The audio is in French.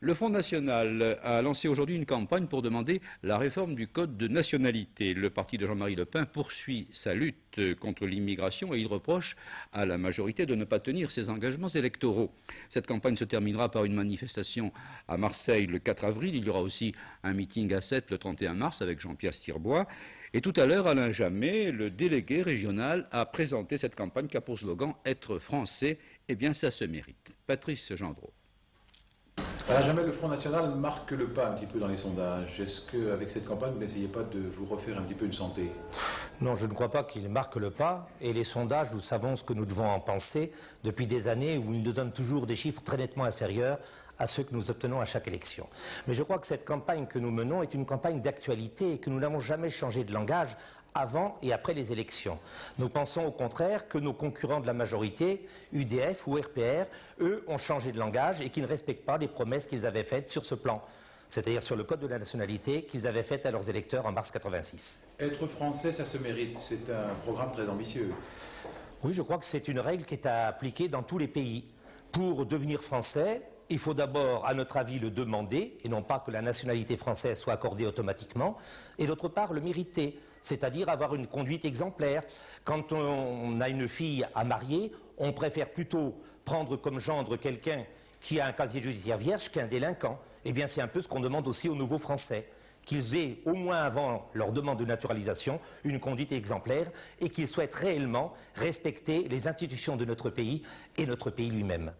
Le Front National a lancé aujourd'hui une campagne pour demander la réforme du code de nationalité. Le parti de Jean-Marie Le Pen poursuit sa lutte contre l'immigration et il reproche à la majorité de ne pas tenir ses engagements électoraux. Cette campagne se terminera par une manifestation à Marseille le 4 avril. Il y aura aussi un meeting à Sète le 31 mars avec Jean-Pierre Stirbois. Et tout à l'heure, Alain Jamet, le délégué régional, a présenté cette campagne qui a pour slogan « Être français ». Eh bien, ça se mérite. Patrice Gendreau. À jamais le Front National marque le pas un petit peu dans les sondages. Est-ce qu'avec cette campagne, vous n'essayez pas de vous refaire un petit peu une santé? Non, je ne crois pas qu'il marque le pas. Et les sondages, nous savons ce que nous devons en penser depuis des années où ils nous donnent toujours des chiffres très nettement inférieurs à ceux que nous obtenons à chaque élection. Mais je crois que cette campagne que nous menons est une campagne d'actualité et que nous n'avons jamais changé de langage avant et après les élections. Nous pensons au contraire que nos concurrents de la majorité, UDF ou RPR, eux, ont changé de langage et qu'ils ne respectent pas les promesses qu'ils avaient faites sur ce plan, c'est-à-dire sur le code de la nationalité qu'ils avaient fait à leurs électeurs en mars 86. Être français, ça se mérite. C'est un programme très ambitieux. Oui, je crois que c'est une règle qui est à appliquer dans tous les pays. Pour devenir français, il faut d'abord, à notre avis, le demander, et non pas que la nationalité française soit accordée automatiquement, et d'autre part, le mériter, c'est-à-dire avoir une conduite exemplaire. Quand on a une fille à marier, on préfère plutôt prendre comme gendre quelqu'un qui a un casier judiciaire vierge qu'un délinquant. Eh bien, c'est un peu ce qu'on demande aussi aux nouveaux Français, qu'ils aient, au moins avant leur demande de naturalisation, une conduite exemplaire, et qu'ils souhaitent réellement respecter les institutions de notre pays et notre pays lui-même.